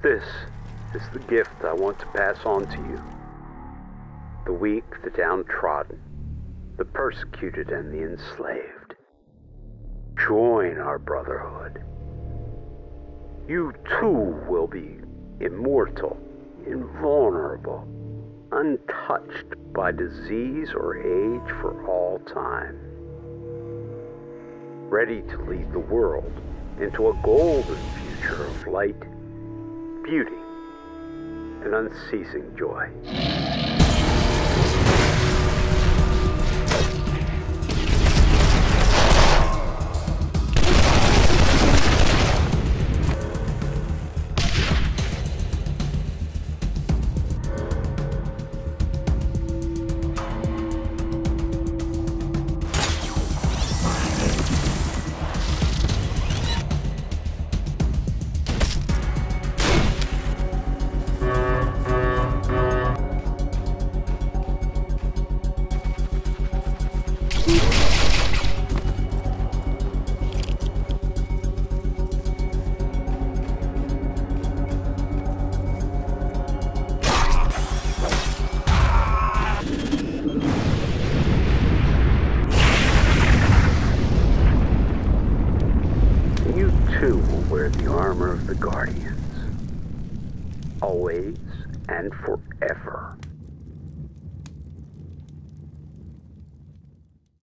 This is the gift I want to pass on to you. The weak, the downtrodden, the persecuted, and the enslaved. Join our brotherhood. You too will be immortal, invulnerable, untouched by disease or age for all time. Ready to lead the world into a golden future of light, beauty, and unceasing joy. Guardians, always and forever.